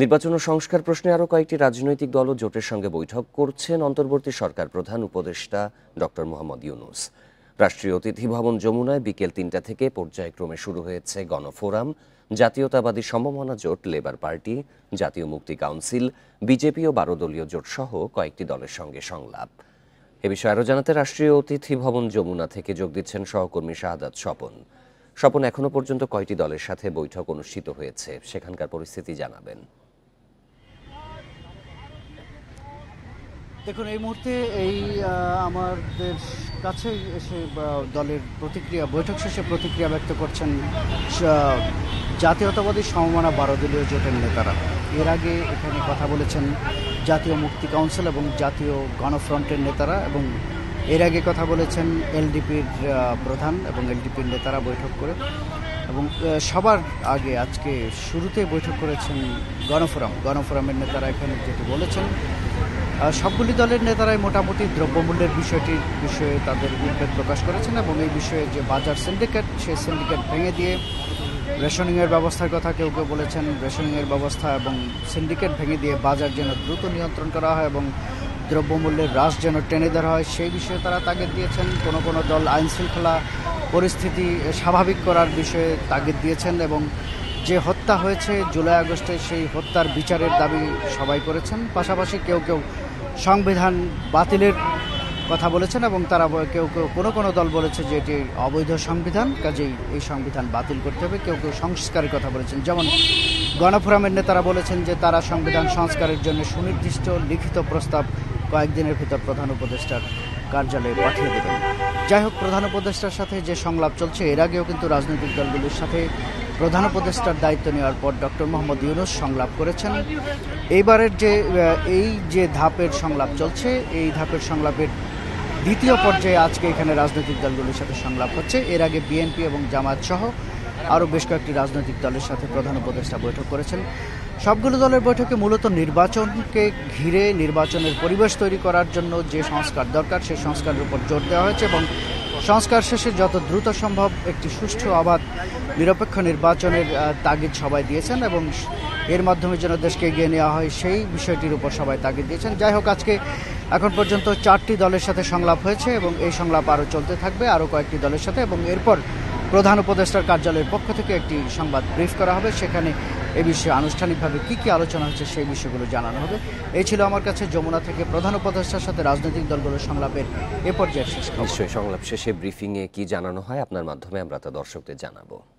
নির্বাচন ও সংস্কার প্রশ্নে আরও কয়েকটি রাজনৈতিক দল ও জোটের সঙ্গে বৈঠক করছেন অন্তর্বর্তী সরকার প্রধান উপদেষ্টা ডক্টর মোহাম্মদ ইউনুস। রাষ্ট্রীয় অতিথি ভবন যমুনায় বিকেল ৩টা থেকে পর্যায়ক্রমে শুরু হয়েছে গণ ফোরাম, জাতীয়তাবাদী সমমনা জোট, লেবার পার্টি, জাতীয় মুক্তি কাউন্সিল, বিজেপি ও ১২ দলীয় জোট সহ কয়েকটি দলের সঙ্গে সংলাপ। এ বিষয়ে আরও জানাতে রাষ্ট্রীয় অতিথি ভবন যমুনা থেকে যোগ দিচ্ছেন সহকর্মী শাহাদাত স্বপন। স্বপন, এখনো পর্যন্ত কয়টি দলের সাথে বৈঠক অনুষ্ঠিত হয়েছে, সেখানকার পরিস্থিতি জানাবেন। দেখুন, এই মুহূর্তে আমাদের কাছে এসে দলের বৈঠক শেষে প্রতিক্রিয়া ব্যক্ত করছেন জাতীয়তাবাদী সমমনা ১২ দলীয় জোটের নেতারা। এর আগে এখানে কথা বলেছেন জাতীয় মুক্তি কাউন্সিল এবং জাতীয় গণফ্রন্টের নেতারা, এবং এর আগে কথা বলেছেন এলডিপির প্রধান এবং এলডিপির নেতারা বৈঠক করে। এবং সবার আগে আজকে শুরুতে বৈঠক করেছেন গণফোরামের নেতারা। এখানে যেটি বলেছেন, সবগুলি দলের নেতারাই মোটামুটি দ্রব্যমূল্যের বিষয়ে তাদের উদ্বেগ প্রকাশ করেছেন এবং এই বিষয়ে যে বাজার সিন্ডিকেট, সেই সিন্ডিকেট ভেঙে দিয়ে রেশনিংয়ের ব্যবস্থার কথা কেউ কেউ বলেছেন। রেশনিংয়ের ব্যবস্থা এবং সিন্ডিকেট ভেঙে দিয়ে বাজার যেন দ্রুত নিয়ন্ত্রণ করা হয় এবং দ্রব্যমূল্যের হ্রাস যেন টেনে ধরা হয়, সেই বিষয়ে তারা তাগিদ দিয়েছেন। কোনো দল আইনশৃঙ্খলা পরিস্থিতি স্বাভাবিক করার বিষয়ে তাগিদ দিয়েছেন এবং যে হত্যা হয়েছে জুলাই আগস্টে, সেই হত্যার বিচারের দাবি সবাই করেছেন। পাশাপাশি কেউ কেউ সংবিধান বাতিলের কথা বলেছেন এবং তারা কেউ কেউ কোনো দল বলেছে যে এটি অবৈধ সংবিধান, কাজেই এই সংবিধান বাতিল করতে হবে। কেউ কেউ সংস্কারের কথা বলেছেন, যেমন গণফোরামের নেতারা বলেছেন যে তারা সংবিধান সংস্কারের জন্য সুনির্দিষ্ট লিখিত প্রস্তাব কয়েকদিনের ভিতর প্রধান উপদেষ্টার কার্যালয়ে পাঠিয়ে দেবেন। যাই হোক, প্রধান উপদেষ্টার সাথে যে সংলাপ চলছে, এর আগেও কিন্তু রাজনৈতিক দলগুলির সাথে প্রধান উপদেষ্টার দায়িত্ব নেওয়ার পর ডক্টর মোহাম্মদ ইউনুস সংলাপ করেছেন। এইবারের এই যে ধাপের সংলাপ চলছে, এই ধাপের সংলাপের দ্বিতীয় পর্যায়ে আজকে এখানে রাজনৈতিক দলগুলির সাথে সংলাপ হচ্ছে। এর আগে বিএনপি এবং জামাত সহ আরও বেশ কয়েকটি রাজনৈতিক দলের সাথে প্রধান উপদেষ্টা বৈঠক করেছেন। সবগুলো দলের বৈঠকে মূলত নির্বাচনকে ঘিরে নির্বাচনের পরিবেশ তৈরি করার জন্য যে সংস্কার দরকার, সেই সংস্কারের উপর জোর দেওয়া হয়েছে এবং সংস্কার শেষে যত দ্রুত সম্ভব একটি সুষ্ঠু, অবাধ, নিরপেক্ষ নির্বাচনের তাগিদ সবাই দিয়েছেন এবং এর মাধ্যমে যেন দেশকে এগিয়ে নেওয়া হয়, সেই বিষয়টির উপর সবাই তাগিদ দিয়েছেন। যাই হোক, আজকে এখন পর্যন্ত 4টি দলের সাথে সংলাপ হয়েছে এবং এই সংলাপ আরও চলতে থাকবে আরও কয়েকটি দলের সাথে, এবং এরপর প্রধান উপদেষ্টার কার্যালয়ের পক্ষ থেকে একটি সংবাদ ব্রিফ করা হবে। সেখানে এ বিষয়ে আনুষ্ঠানিকভাবে কী আলোচনা হচ্ছে, সেই বিষয়গুলো জানানো হবে। এই ছিল আমার কাছে যমুনা থেকে প্রধান উপদেষ্টার সাথে রাজনৈতিক দলগুলোর সংলাপের এ পর্যায়ে শেষ। নিশ্চয়ই সংলাপ শেষে ব্রিফিংয়ে কী জানানো হয় আপনার মাধ্যমে আমরা তা দর্শকদের জানাবো।